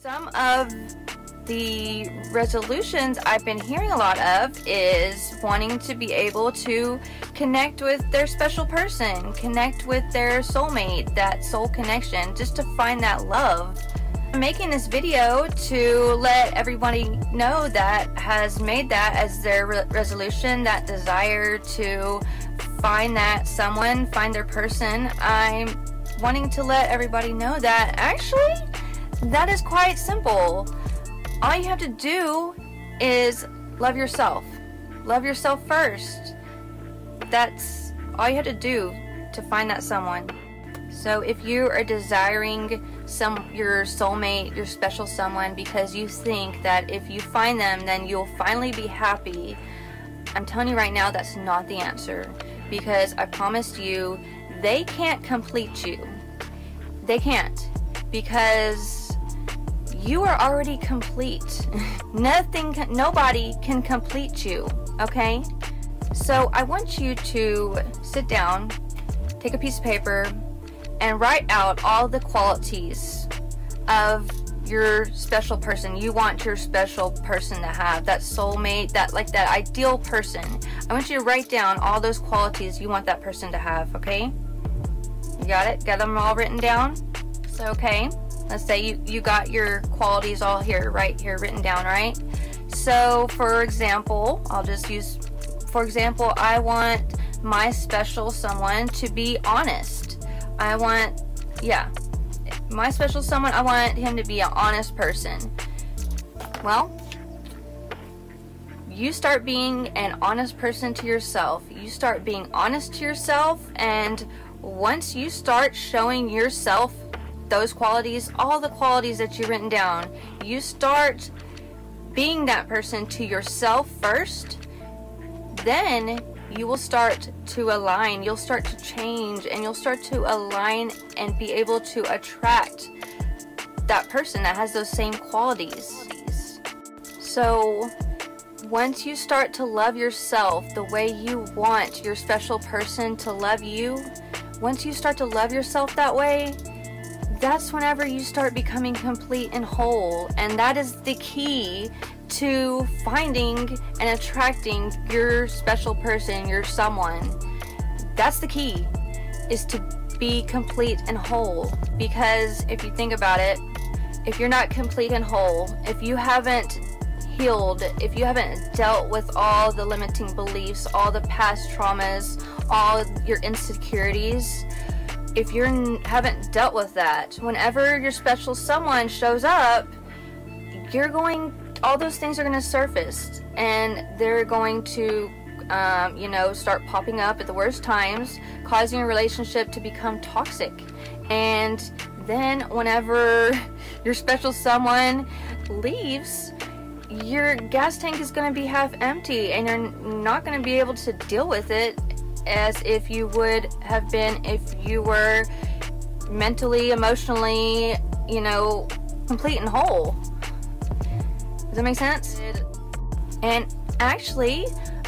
Some of the resolutions I've been hearing a lot of is wanting to be able to connect with their special person, connect with their soulmate, that soul connection, just to find that love. I'm making this video to let everybody know that has made that as their resolution, that desire to find that someone, find their person. I'm wanting to let everybody know that actually that is quite simple. All you have to do is love yourself. Love yourself first. That's all you have to do to find that someone. So if you are desiring your soulmate, your special someone, because you think that if you find them, then you'll finally be happy, I'm telling you right now, that's not the answer. Because I promised you, they can't complete you. They can't. Because you are already complete. Nobody can complete you, okay? So I want you to sit down, take a piece of paper, and write out all the qualities of your special person. You want your special person to have that soulmate, that like that ideal person. I want you to write down all those qualities you want that person to have, okay? You got it? Got them all written down? So, okay. Let's say you got your qualities all here, right here, written down, right? So, for example, I'll just use, for example, I want my special someone to be honest. My special someone, I want him to be an honest person. Well, you start being an honest person to yourself. You start being honest to yourself, and once you start showing yourself those qualities, all the qualities that you've written down, you start being that person to yourself first, then you will start to align, you'll start to change, and you'll start to align and be able to attract that person that has those same qualities. So once you start to love yourself the way you want your special person to love you, once you start to love yourself that way, that's whenever you start becoming complete and whole. And that is the key to finding and attracting your special person, your someone. That's the key, is to be complete and whole. Because if you think about it, if you're not complete and whole, if you haven't healed, if you haven't dealt with all the limiting beliefs, all the past traumas, all your insecurities, if you haven't dealt with that, whenever your special someone shows up, all those things are going to surface, and they're going to, start popping up at the worst times, causing a relationship to become toxic. And then whenever your special someone leaves, your gas tank is going to be half empty, and you're not going to be able to deal with it as if you would have been if you were mentally, emotionally, complete and whole. Does that make sense? And actually,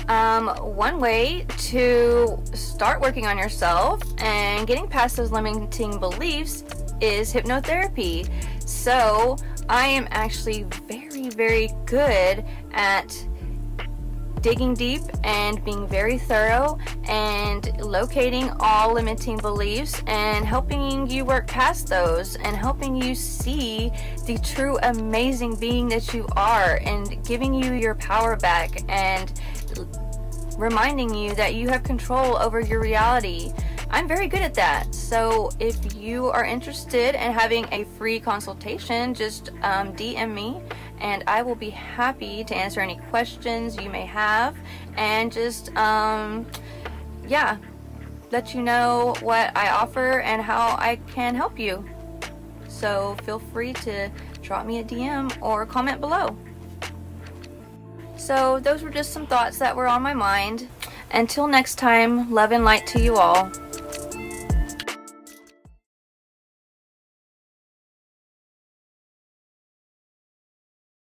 one way to start working on yourself and getting past those limiting beliefs is hypnotherapy. So I am actually very, very good at digging deep and being very thorough and locating all limiting beliefs and helping you work past those and helping you see the true amazing being that you are and giving you your power back and reminding you that you have control over your reality. I'm very good at that. So if you are interested in having a free consultation, just DM me, and I will be happy to answer any questions you may have and just, let you know what I offer and how I can help you. So feel free to drop me a DM or comment below. So those were just some thoughts that were on my mind. Until next time, love and light to you all.